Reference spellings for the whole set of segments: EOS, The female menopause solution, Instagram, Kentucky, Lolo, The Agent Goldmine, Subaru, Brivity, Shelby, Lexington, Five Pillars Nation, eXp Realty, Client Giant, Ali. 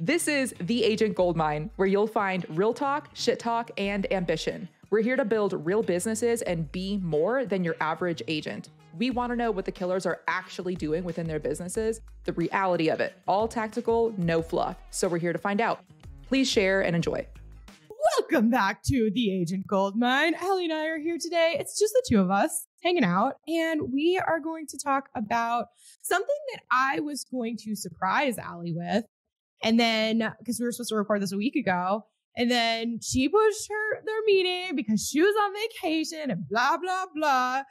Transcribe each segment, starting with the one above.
This is The Agent Goldmine, where you'll find real talk, shit talk, and ambition. We're here to build real businesses and be more than your average agent. We want to know what the killers are actually doing within their businesses, the reality of it, all tactical, no fluff. So we're here to find out. Please share and enjoy. Welcome back to The Agent Goldmine. Ali and I are here today. It's just the two of us hanging out, and we are going to talk about something that I was going to surprise Ali with. And then, because we were supposed to record this a week ago, and then she pushed their meeting because she was on vacation and blah, blah, blah.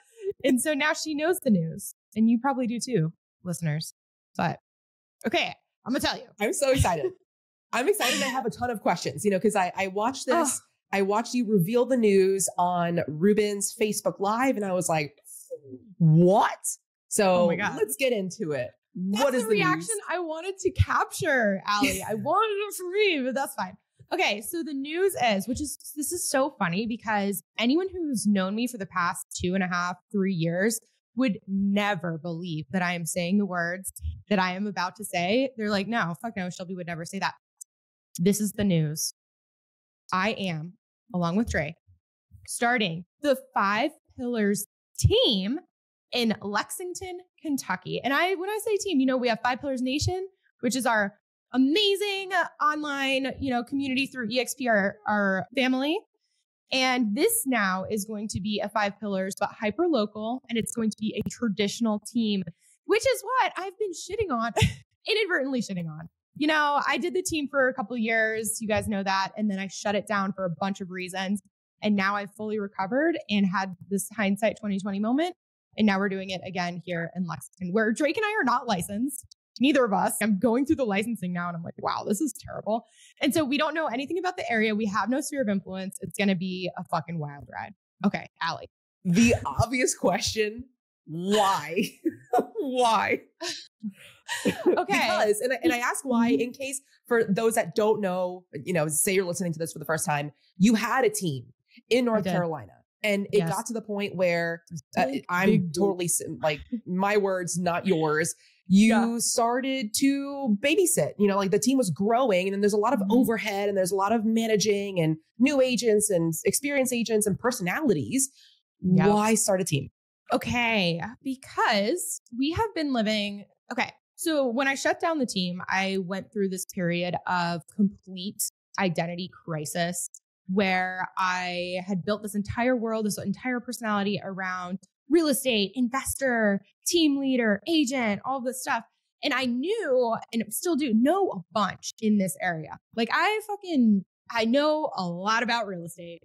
And so now she knows the news, and you probably do too, listeners. But okay, I'm going to tell you. I'm so excited. I'm excited. I have a ton of questions, you know, because I watched this. Oh. I watched you reveal the news on Ruben's Facebook Live, and I was like, what? So let's get into it. What is the reaction I wanted to capture, Ali? I wanted it for me, but that's fine. Okay, so the news is, this is so funny because anyone who's known me for the past 2.5, 3 years would never believe that I am saying the words that I am about to say. They're like, no, fuck no, Shelby would never say that. This is the news. I am, along with Dre, starting the Five Pillars team in Lexington, Kentucky. And when I say team, you know, we have Five Pillars Nation, which is our amazing online, you know, community through eXp, our family. And this now is going to be a Five Pillars, but hyper local. And it's going to be a traditional team, which is what I've been shitting on, inadvertently shitting on. You know, I did the team for a couple of years. You guys know that. And then I shut it down for a bunch of reasons. And now I've fully recovered and had this hindsight 2020 moment. And now we're doing it again here in Lexington, where Drake and I are not licensed. Neither of us. I'm going through the licensing now, and I'm like, wow, this is terrible. And so we don't know anything about the area. We have no sphere of influence. It's going to be a fucking wild ride. Okay, Ali. The obvious question, why? Why? Okay. Because, and I ask why in case, for those that don't know, you know, say you're listening to this for the first time, you had a team in North Carolina. And it got to the point where I'm totally like, my words, not yours. You started to babysit, you know, like the team was growing, and then there's a lot of overhead, and there's a lot of managing and new agents and experienced agents and personalities. Yep. Why start a team? Okay. Because we have been living. Okay. So when I shut down the team, I went through this period of complete identity crisis, where I had built this entire world, this entire personality around real estate, investor, team leader, agent, all this stuff. And I knew, and still do, know a bunch in this area. Like I know a lot about real estate.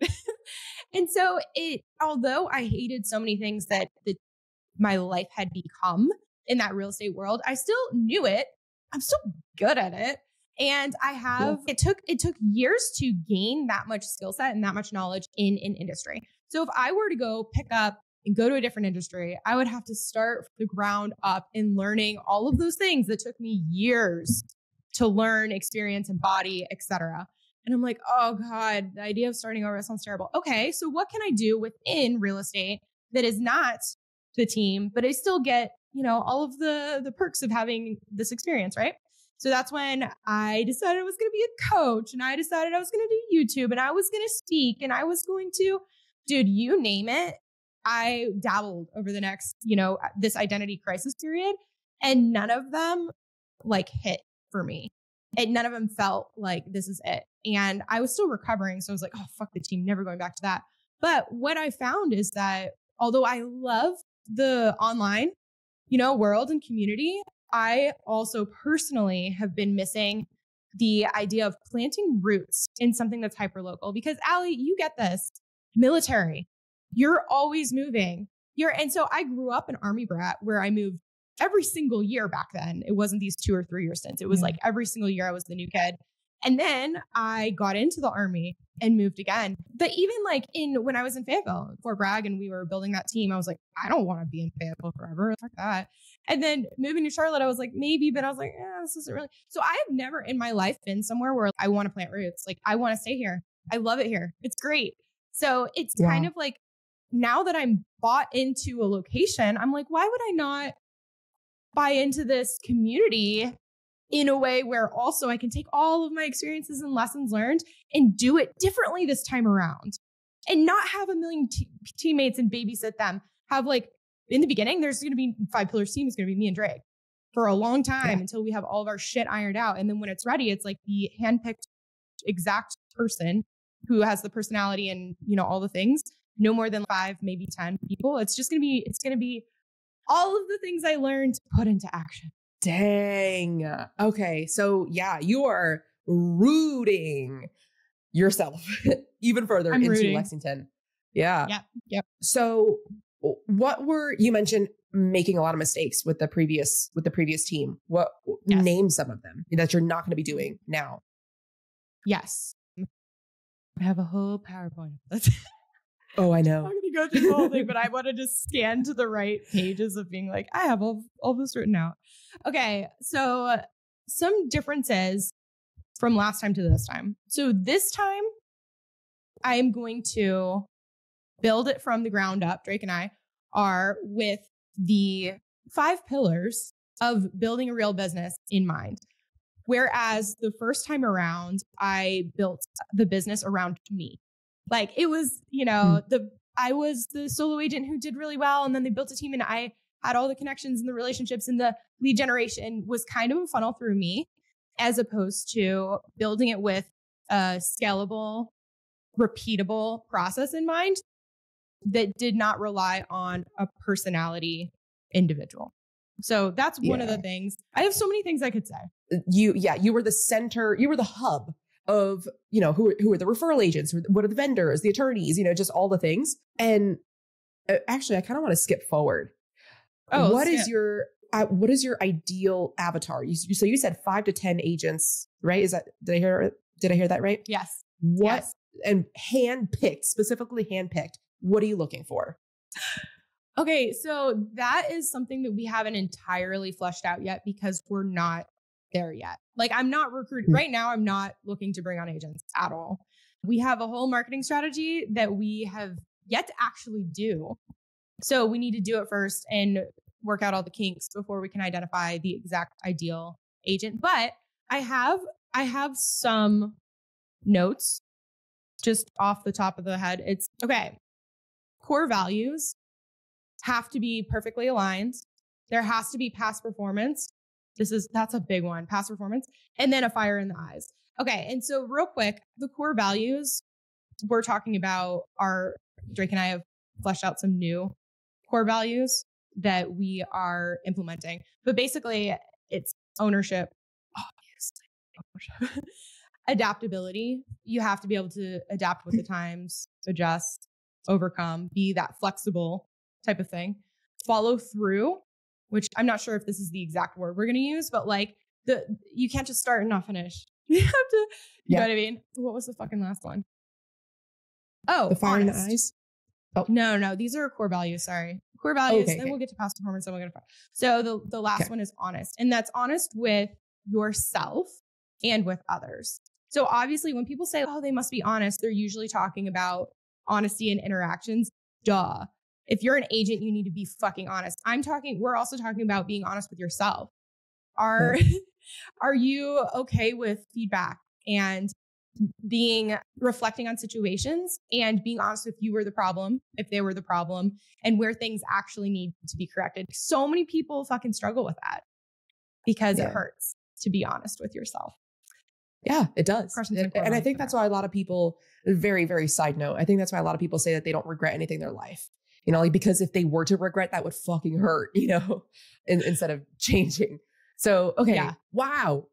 And so although I hated so many things that my life had become in that real estate world, I still knew it. I'm still good at it. And I have, it took years to gain that much skill set and that much knowledge in an industry. So if I were to go pick up and go to a different industry, I would have to start from the ground up in learning all of those things that took me years to learn, experience, embody, etc. And I'm like, oh God, the idea of starting over sounds terrible. Okay. So what can I do within real estate that is not the team, but I still get, you know, all of the perks of having this experience, right? So that's when I decided I was going to be a coach, and I decided I was going to do YouTube, and I was going to speak, and I was going to, dude, you name it. I dabbled over the next, you know, this identity crisis period, and none of them like hit for me, and none of them felt like this is it. And I was still recovering. So I was like, oh, fuck the team, never going back to that. But what I found is that although I love the online, you know, world and community, I also personally have been missing the idea of planting roots in something that's hyperlocal. Because Ali, you get this, military, you're always moving. And so I grew up an army brat where I moved every single year back then. It wasn't these 2 or 3 year stints. It was like every single year I was the new kid. And then I got into the army and moved again. But even like when I was in Fayetteville, Fort Bragg, and we were building that team, I was like, I don't want to be in Fayetteville forever. Fuck that. And then moving to Charlotte, I was like, maybe, but I was like, this isn't really. So I have never in my life been somewhere where I want to plant roots. Like I want to stay here. I love it here. It's great. So it's kind of like, now that I'm bought into a location, I'm like, why would I not buy into this community in a way where also I can take all of my experiences and lessons learned and do it differently this time around and not have a million teammates and babysit them. Have like, in the beginning, there's going to be Five Pillars team is going to be me and Drake for a long time until we have all of our shit ironed out. And then when it's ready, it's like the handpicked exact person who has the personality and, you know, all the things, no more than 5, maybe 10 people. It's just going to be, it's going to be all of the things I learned put into action. Dang. Okay. So yeah, you are rooting yourself even further into Lexington. Yeah. Yep. Yep. So what were, you mentioned making a lot of mistakes with the previous, team. What name some of them that you're not going to be doing now? Yes. I have a whole PowerPoint. Oh, I know. I'm going to go through the whole thing, but I want to just scan to the right pages of being like, I have all this written out. Okay. So some differences from last time to this time. So this time I am going to build it from the ground up. Drake and I are with the 5 pillars of building a real business in mind. Whereas the first time around, I built the business around me. Like it was, you know, I was the solo agent who did really well. And then they built a team and I had all the connections and the relationships, and the lead generation was kind of a funnel through me, as opposed to building it with a scalable, repeatable process in mind that did not rely on a personality individual. So that's one of the things. I have so many things I could say. You were the center, you were the hub of, you know, who are the referral agents, what are the vendors, the attorneys, you know, just all the things. And actually, I kind of want to skip forward. Oh, what is your ideal avatar? So you said 5 to 10 agents, right? Is that, did I hear that right? Yes. Yes. And handpicked, specifically handpicked. What are you looking for? Okay. So that is something that we haven't entirely fleshed out yet, because we're not there yet. Like I'm not recruiting right now. I'm not looking to bring on agents at all. We have a whole marketing strategy that we have yet to actually do. So we need to do it first and work out all the kinks before we can identify the exact ideal agent. But I have some notes just off the top of the head. It's okay. Core values have to be perfectly aligned. There has to be past performance. That's a big one, past performance, and then a fire in the eyes. Okay. And so real quick, the core values we're talking about are, Drake and I have fleshed out some new core values that we are implementing, but basically it's ownership, obviously, adaptability. You have to be able to adapt with the times, adjust, overcome, be that flexible type of thing, follow through, which I'm not sure if this is the exact word we're going to use, but like you can't just start and not finish. You have to, you know what I mean? What was the fucking last one? Oh, the fire in the eyes. Oh, no. These are core values. Sorry. Core values. Okay, then we'll get to past performance. And we'll get to fire. So the last one is honest, and that's honest with yourself and with others. So obviously when people say, oh, they must be honest, they're usually talking about honesty and interactions. Duh. If you're an agent, you need to be fucking honest. We're also talking about being honest with yourself. Are you okay with feedback and reflecting on situations and being honest with you were the problem, if they were the problem, and where things actually need to be corrected? So many people fucking struggle with that because it hurts to be honest with yourself. Yeah, it does. And I think that's why a lot of people, very, very side note, I think that's why a lot of people say that they don't regret anything in their life. You know, like, because if they were to regret, that would fucking hurt, you know, instead of changing. So, okay. Yeah. Wow.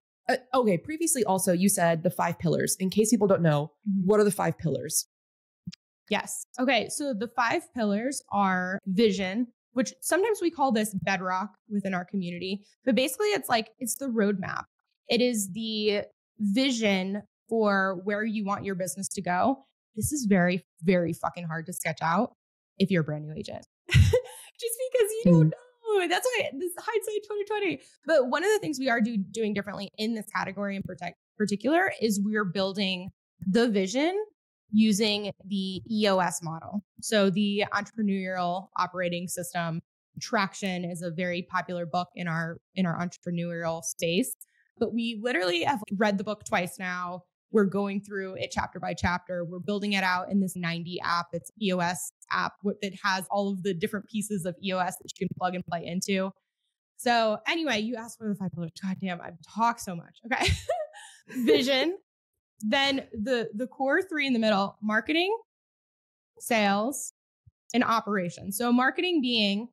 Okay. Previously also, you said the 5 pillars. In case people don't know, what are the 5 pillars? Yes. Okay. So the 5 pillars are vision, which sometimes we call this bedrock within our community, but basically it's the roadmap. It is the vision for where you want your business to go. This is very, very fucking hard to sketch out if you're a brand new agent, just because you don't know. That's why this hindsight 2020. But one of the things we are doing differently in this category in particular is we're building the vision using the EOS model. So the entrepreneurial operating system. Traction is a very popular book in our entrepreneurial space. But we literally have read the book twice now. We're going through it chapter by chapter. We're building it out in this 90 app. It's EOS app that has all of the different pieces of EOS that you can plug and play into. So anyway, you asked for the 5 pillars. Goddamn, I've talked so much. Okay. Vision. Then the core three in the middle, marketing, sales, and operations. So marketing being,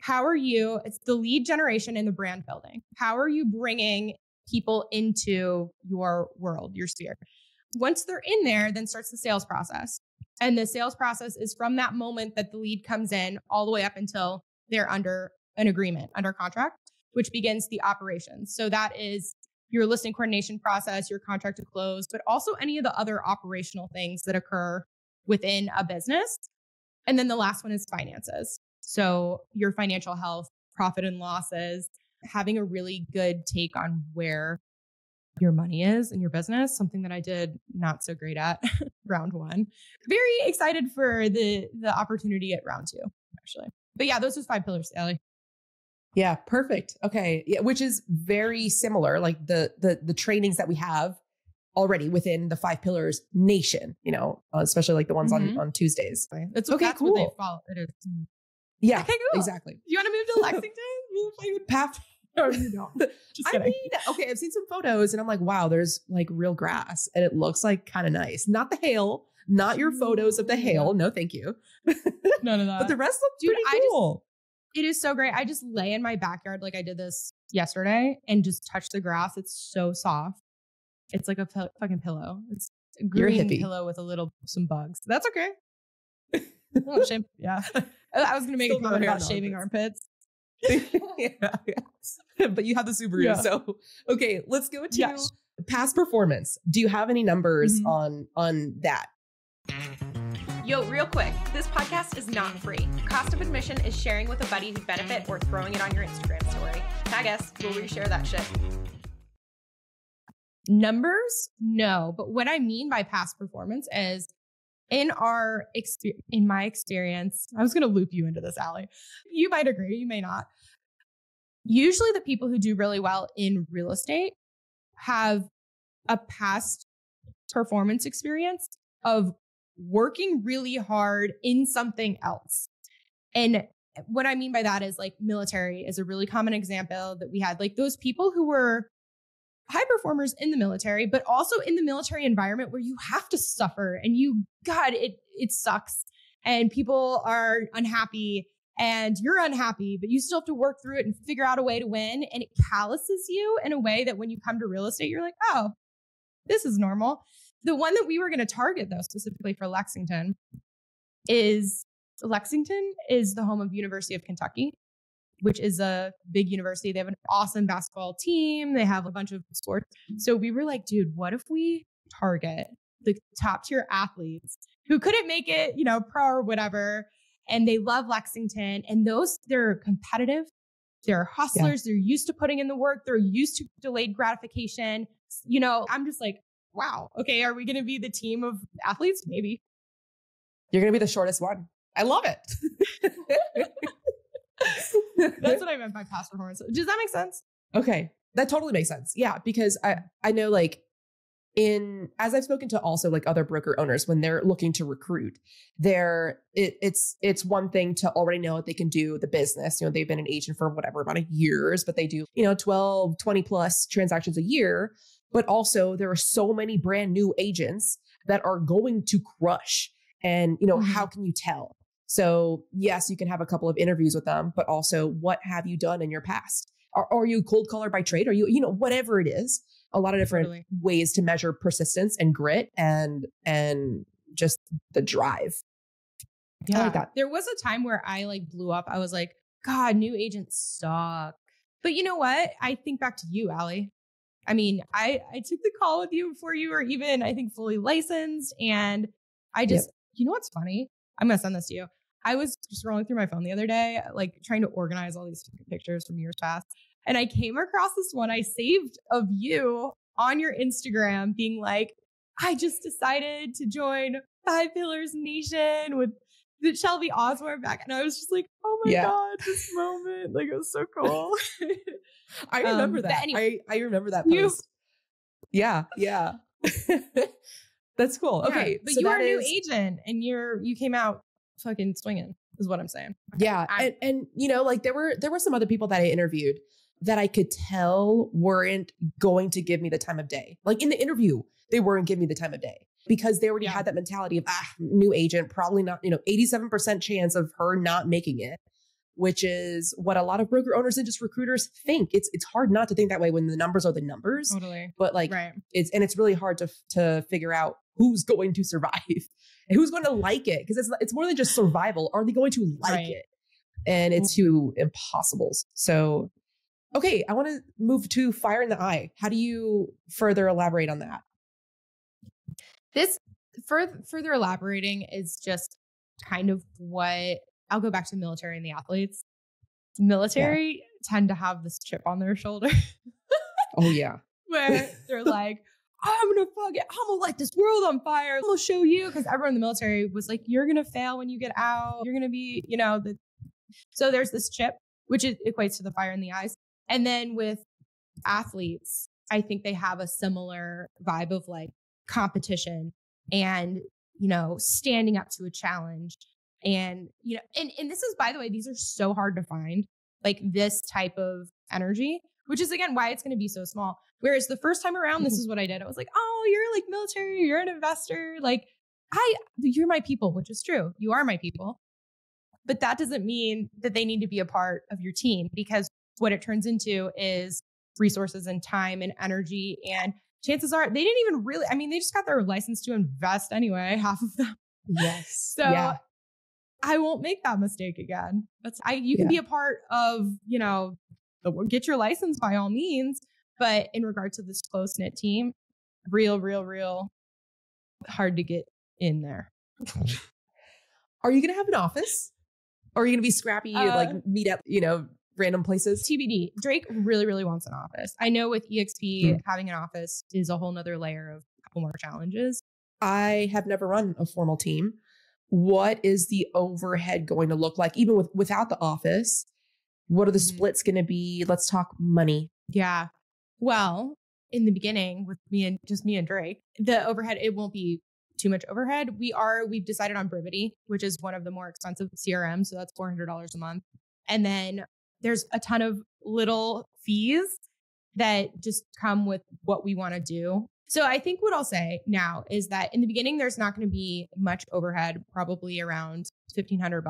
how are you, it's the lead generation and the brand building. How are you bringing people into your world, your sphere? Once they're in there, then starts the sales process. And the sales process is from that moment that the lead comes in all the way up until they're under an agreement, under contract, which begins the operations. So that is your listing coordination process, your contract to close, but also any of the other operational things that occur within a business. And then the last one is finances. So your financial health, profit and losses, having a really good take on where your money is in your business, something that I did not so great at round one. Very excited for the opportunity at round two, actually. But yeah, those are 5 pillars, Ali. Yeah, perfect. Okay. Yeah, which is very similar, like the trainings that we have already within the 5 Pillars Nation, you know, especially like the ones on Tuesdays. That's okay. That's cool. What they follow. It is. Yeah, okay, cool. Exactly. You want to move to Lexington? No, you don't. I mean, okay, I've seen some photos and I'm like, wow, there's like real grass and it looks like kind of nice. Not the hail, not your photos of the hail. No, thank you. None of that. But the rest looks pretty cool. It is so great. I just lay in my backyard like I did this yesterday and just touch the grass. It's so soft. It's like a fucking pillow. It's a green pillow with some bugs. That's okay. Oh, shame. Yeah. I was going to make a comment about shaving armpits. Yeah. But you have the Subaru. Yeah. So, okay, let's go to past performance. Do you have any numbers on that? Yo, real quick, this podcast is not free. Cost of admission is sharing with a buddy who benefit or throwing it on your Instagram story. Tag us, we'll reshare that shit. Numbers? No. But what I mean by past performance is, in my experience, I was going to loop you into this, Ali. You might agree, you may not. Usually the people who do really well in real estate have a past performance experience of working really hard in something else. And what I mean by that is, like, military is a really common example that we had. Like, those people who were high performers in the military, but also in the military environment where you have to suffer and it sucks and people are unhappy and you're unhappy, but you still have to work through it and figure out a way to win. And it calluses you in a way that when you come to real estate, you're like, oh, this is normal. The one that we were going to target, though, specifically for Lexington, is the home of University of Kentucky, which is a big university. They have an awesome basketball team. They have a bunch of sports. So we were like, dude, what if we target the top tier athletes who couldn't make it, you know, pro or whatever, and they love Lexington, and they're competitive, they're hustlers, they're used to putting in the work, they're used to delayed gratification. You know, I'm just like, wow, okay, are we going to be the team of athletes? Maybe. You're going to be the shortest one. I love it. That's what I meant by past performance. Does that make sense? Okay. That totally makes sense. Yeah. Because I know, like, as I've spoken to also like other broker owners, when they're looking to recruit, it's one thing to already know what they can do, the business, you know, they've been an agent for whatever amount of years, but they do, you know, 12, 20 plus transactions a year. But also there are so many brand new agents that are going to crush, and, you know, how can you tell? So yes, you can have a couple of interviews with them, but also, what have you done in your past? Are you cold caller by trade? Are you, you know, whatever it is, a lot of different ways to measure persistence and grit and just the drive. Yeah. I like that. There was a time where I like blew up. I was like, God, new agents suck. But you know what? I think back to you, Ali. I mean, I took the call with you before you were even, I think, fully licensed. And I just, you know what's funny? I'm going to send this to you. I was just scrolling through my phone the other day, like trying to organize all these pictures from years past. And I came across this one I saved of you on your Instagram being like, I just decided to join 5 Pillars Nation with the Shelby Osborne back. And I was just like, oh my God, this moment. Like, it was so cool. I remember that. Anyway, I remember that post. Yeah. Yeah. That's cool. Okay. Yeah, but so you were a new agent and you came out fucking swinging is what I'm saying. Yeah. And you know, like there were some other people that I interviewed that I could tell weren't going to give me the time of day. Like in the interview, they weren't giving me the time of day because they already had that mentality of new agent, probably not, you know, 87% chance of her not making it, which is what a lot of broker owners and just recruiters think. It's hard not to think that way when the numbers are the numbers. Totally. But like, it's really hard to figure out who's going to survive and who's going to like it. Cause it's more than just survival. Are they going to like it? And it's two impossibles. So, okay. I want to move to fire in the eye. How do you further elaborate on that? This further elaborating is just kind of what I'll go back to the military and the athletes. The military tend to have this chip on their shoulder. Oh yeah. Where they're like, I'm going to fuck it. I'm going to light this world on fire. I'm going to show you. Cause everyone in the military was like, you're going to fail when you get out. You're going to be, you know, so there's this chip, which equates to the fire in the eyes. And then with athletes, I think they have a similar vibe of like competition and, you know, standing up to a challenge. And, you know, and this is, by the way, these are so hard to find, like this type of energy, which is, again, why it's going to be so small. Whereas the first time around, this is what I did. I was like, oh, you're like military, you're an investor. Like, you're my people, which is true. You are my people. But that doesn't mean that they need to be a part of your team, because what it turns into is resources and time and energy. And chances are they didn't even really, I mean, they just got their license to invest anyway, half of them. Yes. So yeah. I won't make that mistake again. You can be a part of, you know, get your license by all means. But in regard to this close knit team, real hard to get in there. Are you going to have an office? Or are you going to be scrappy, like meet up, you know, random places? TBD. Drake really wants an office. I know with eXp, having an office is a whole nother layer of a couple more challenges. I have never run a formal team. What is the overhead going to look like, even without the office? What are the splits going to be? Let's talk money. Yeah. Well, in the beginning with me and Drake, the overhead, it won't be too much overhead. We've decided on Brivity, which is one of the more expensive CRMs. So that's $400 a month. And then there's a ton of little fees that just come with what we want to do. So I think what I'll say now is that in the beginning, there's not going to be much overhead, probably around $1,500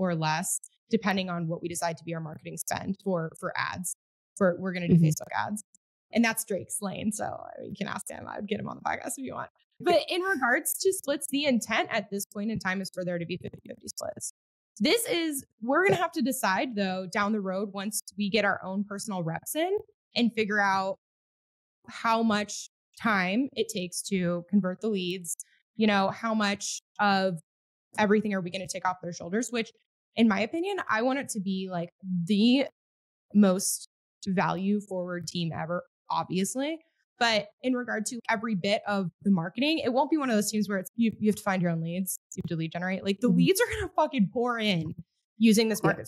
or less, depending on what we decide to be our marketing spend for ads. We're going to do Facebook ads, and that's Drake's lane. So you can ask him. I would get him on the podcast if you want. But in regards to splits, the intent at this point in time is for there to be 50-50 splits. We're going to have to decide though down the road once we get our own personal reps in and figure out how much time it takes to convert the leads, you know, how much of everything are we going to take off their shoulders, which in my opinion, I want it to be like the most value forward team ever, obviously. But in regard to every bit of the marketing, it won't be one of those teams where you have to find your own leads, you have to lead generate. Like the leads are going to fucking pour in using this marketing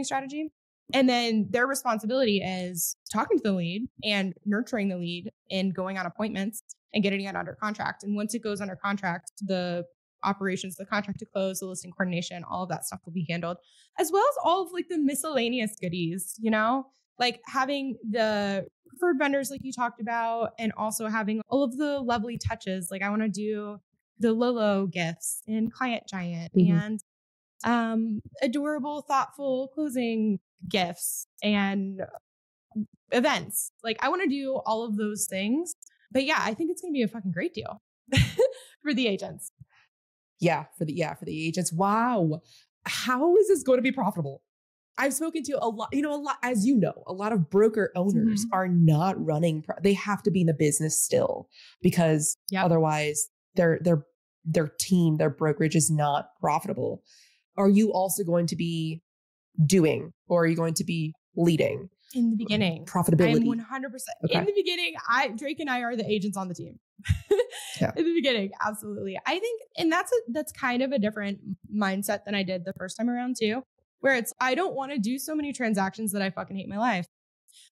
strategy. And then their responsibility is talking to the lead and nurturing the lead and going on appointments and getting it under contract. And once it goes under contract, the operations, the contract to close, the listing coordination, all of that stuff will be handled, as well as all of like the miscellaneous goodies, you know, like having the preferred vendors like you talked about, and also having all of the lovely touches. Like I want to do the Lolo gifts and Client Giant and adorable, thoughtful closing gifts and events. Like I want to do all of those things, but yeah, I think it's going to be a fucking great deal for the agents. For the agents. Wow. How is this going to be profitable? I've spoken to a lot of broker owners are not running. They have to be in the business still because otherwise their team, their brokerage is not profitable. Are you also going to be doing, or are you going to be leading? In the beginning, profitability. I'm 100%. Okay. In the beginning, Drake and I are the agents on the team. Yeah. In the beginning. Absolutely. I think, and that's kind of a different mindset than I did the first time around too, where it's, I don't want to do so many transactions that I fucking hate my life.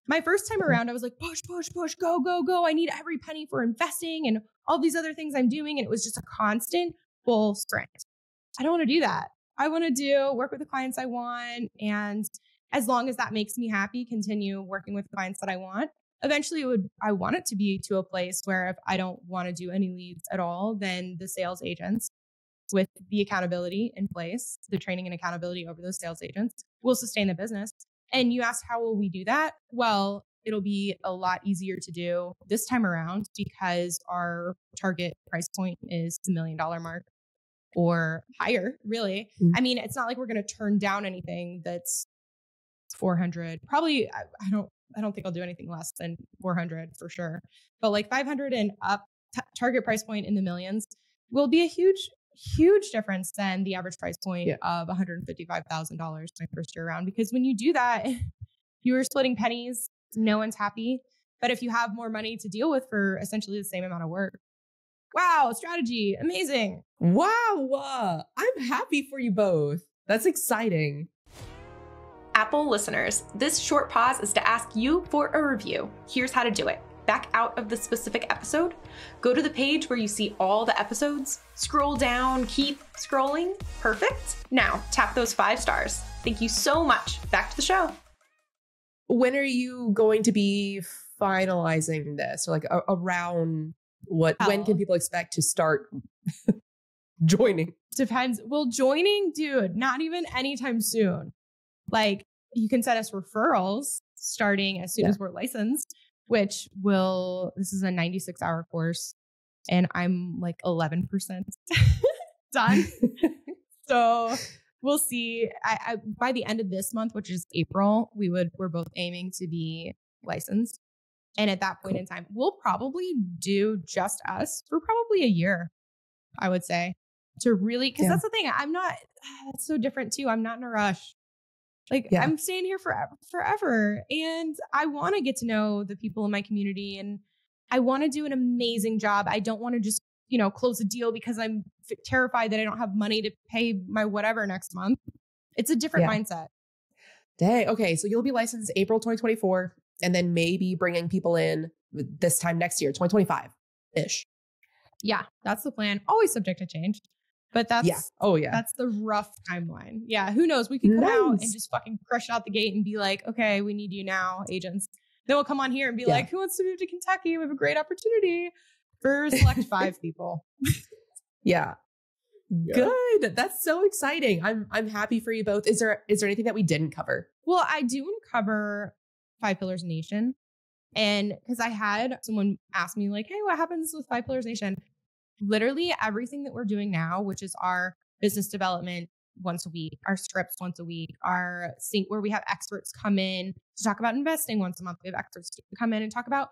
My first time around, I was like, push, push, push, go, go, go. I need every penny for investing and all these other things I'm doing. And it was just a constant full sprint. I don't want to do that. I want to do work with the clients I want. And as long as that makes me happy, continue working with the clients that I want. Eventually, I want it to be to a place where if I don't want to do any leads at all, then the sales agents with the accountability in place, the training and accountability over those sales agents will sustain the business. And you asked, how will we do that? Well, it'll be a lot easier to do this time around because our target price point is the $1 million mark or higher, really. Mm-hmm. I mean, it's not like we're going to turn down anything that's 400. Probably, I don't think I'll do anything less than 400 for sure. But like 500 and up target price point in the millions will be a huge, huge difference than the average price point of $155,000 my first year around. Because when you do that, you are splitting pennies. No one's happy. But if you have more money to deal with for essentially the same amount of work, wow, strategy, amazing. Wow. I'm happy for you both. That's exciting. Apple listeners, this short pause is to ask you for a review. Here's how to do it. Back out of the specific episode, go to the page where you see all the episodes, scroll down, keep scrolling. Perfect. Now tap those 5 stars. Thank you so much. Back to the show. When are you going to be finalizing this? Or like around what, when can people expect to start joining? Depends. Well, joining, dude, not even anytime soon. Like, you can send us referrals starting as soon as we're licensed, which will, this is a 96-hour course and I'm like 11% done. So we'll see. I by the end of this month, which is April, we're both aiming to be licensed. And at that point in time, we'll probably do just us for probably a year, I would say, to really, because that's the thing. That's so different too. I'm not in a rush. Like I'm staying here forever. And I want to get to know the people in my community and I want to do an amazing job. I don't want to just, close a deal because I'm terrified that I don't have money to pay my whatever next month. It's a different mindset. Dang. Okay. So you'll be licensed April, 2024, and then maybe bringing people in this time next year, 2025 ish. Yeah. That's the plan. Always subject to change. But that's, that's the rough timeline. Yeah. Who knows? We could come out and just fucking crush out the gate and be like, okay, we need you now, agents. Then we'll come on here and be like, who wants to move to Kentucky? We have a great opportunity for select 5 people. Good. That's so exciting. I'm happy for you both. Is there anything that we didn't cover? Well, I do want to cover Five Pillars Nation. And because I had someone ask me like, hey, what happens with Five Pillars Nation? Literally everything that we're doing now, which is our business development once a week, our scripts once a week, our sync where we have experts come in to talk about investing once a month. We have experts come in and talk about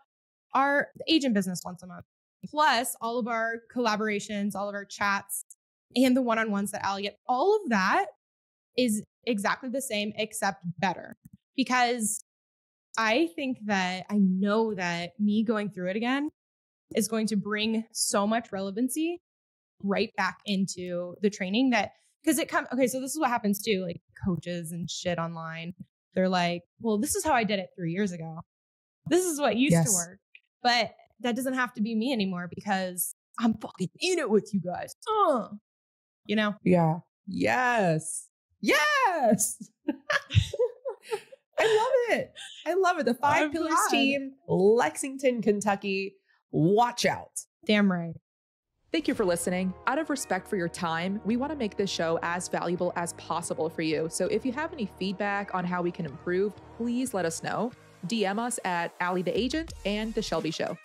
our agent business once a month, plus all of our collaborations, all of our chats and the one-on-ones that Ali gets. All of that is exactly the same, except better, because I think that I know that me going through it again is going to bring so much relevancy right back into the training that, because it comes, okay, so this is what happens too, like coaches and shit online. They're like, well, this is how I did it 3 years ago. This is what used to work, but that doesn't have to be me anymore because I'm fucking in it with you guys. Yeah. Yes. I love it. The Five Pillars team, Lexington, Kentucky. Watch out. Damn right. Thank you for listening. Out of respect for your time, we want to make this show as valuable as possible for you. So if you have any feedback on how we can improve, please let us know. DM us at Ali the Agent and The Shelby Show.